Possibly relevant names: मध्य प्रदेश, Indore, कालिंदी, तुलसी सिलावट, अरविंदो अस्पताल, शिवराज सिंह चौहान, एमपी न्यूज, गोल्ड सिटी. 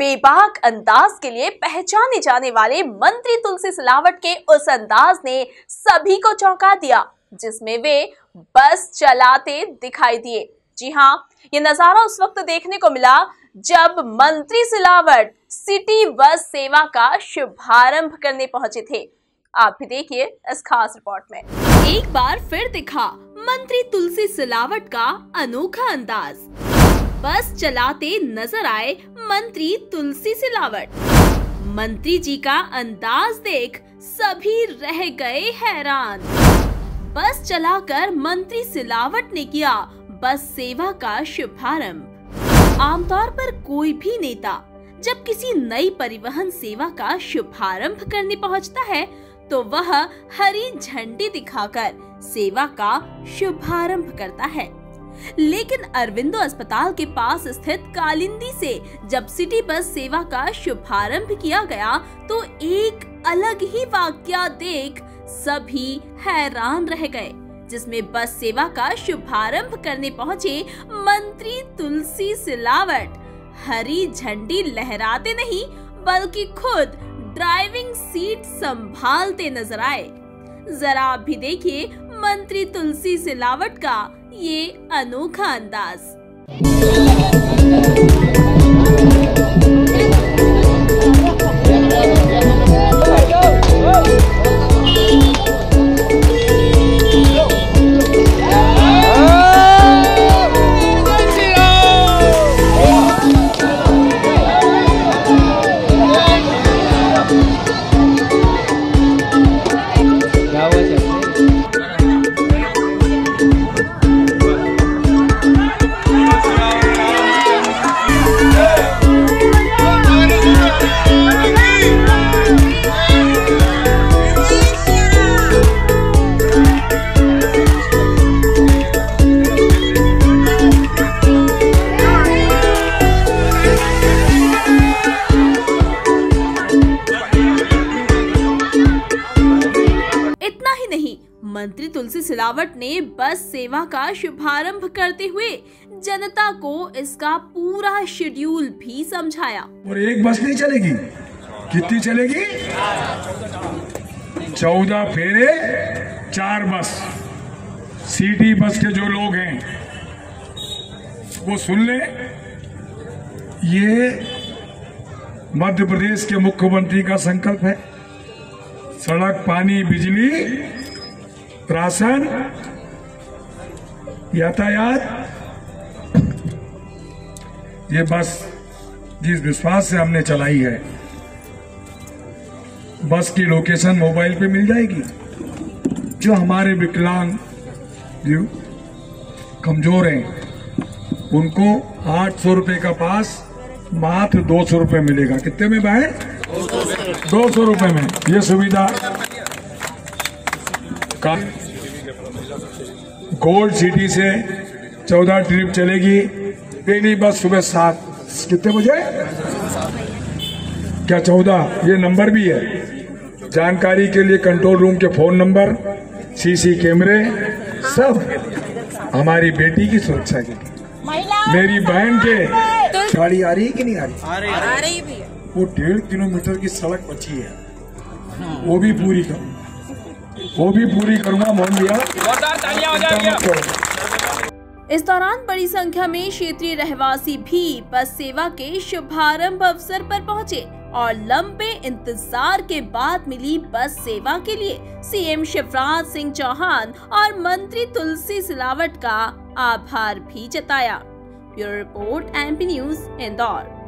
बेबाक अंदाज के लिए पहचाने जाने वाले मंत्री तुलसी सिलावट के उस अंदाज ने सभी को चौंका दिया जिसमें वे बस चलाते दिखाई दिए। जी हाँ, ये नजारा उस वक्त देखने को मिला जब मंत्री सिलावट सिटी बस सेवा का शुभारंभ करने पहुंचे थे। आप भी देखिए इस खास रिपोर्ट में। एक बार फिर दिखा मंत्री तुलसी सिलावट का अनोखा अंदाज। बस चलाते नजर आए मंत्री तुलसी सिलावट। मंत्री जी का अंदाज देख सभी रह गए हैरान। बस चलाकर मंत्री सिलावट ने किया बस सेवा का शुभारंभ। आमतौर पर कोई भी नेता जब किसी नई परिवहन सेवा का शुभारंभ करने पहुंचता है तो वह हरी झंडी दिखाकर सेवा का शुभारंभ करता है, लेकिन अरविंदो अस्पताल के पास स्थित कालिंदी से जब सिटी बस सेवा का शुभारंभ किया गया तो एक अलग ही वाकया देख सभी हैरान रह गए, जिसमें बस सेवा का शुभारंभ करने पहुंचे मंत्री तुलसी सिलावट हरी झंडी लहराते नहीं बल्कि खुद ड्राइविंग सीट संभालते नजर आए। जरा आप भी देखिए मंत्री तुलसी सिलावट का ये अनोखा अंदाज। मंत्री तुलसी सिलावट ने बस सेवा का शुभारंभ करते हुए जनता को इसका पूरा शेड्यूल भी समझाया। और एक बस नहीं चलेगी, कितनी चलेगी? 14 फेरे 4 बस। सिटी बस के जो लोग हैं वो सुन ले, ये मध्य प्रदेश के मुख्यमंत्री का संकल्प है। सड़क, पानी, बिजली, राशन, यातायात, ये बस जिस विश्वास से हमने चलाई है, बस की लोकेशन मोबाइल पे मिल जाएगी। जो हमारे विकलांग जो कमजोर हैं उनको 800 रुपये का पास मात्र 200 रुपये मिलेगा। कितने में बहन? 200 रुपये में ये सुविधा। गोल्ड सिटी से 14 ट्रिप चलेगी। पहली बस सुबह 7, कितने बजे? क्या 14? ये नंबर भी है। जानकारी के लिए कंट्रोल रूम के फोन नंबर, सीसी कैमरे, सब हमारी बेटी की सुरक्षा के लिए। मेरी बहन के गाड़ी आ रही है कि नहीं आ रही? वो 1.5 किलोमीटर की सड़क बची है, वो भी पूरी करूँ, मोहन भैया। इस दौरान बड़ी संख्या में क्षेत्रीय रहवासी भी बस सेवा के शुभारंभ अवसर पर पहुंचे और लंबे इंतजार के बाद मिली बस सेवा के लिए सीएम शिवराज सिंह चौहान और मंत्री तुलसी सिलावट का आभार भी जताया। Bureau report, एमपी न्यूज, Indore.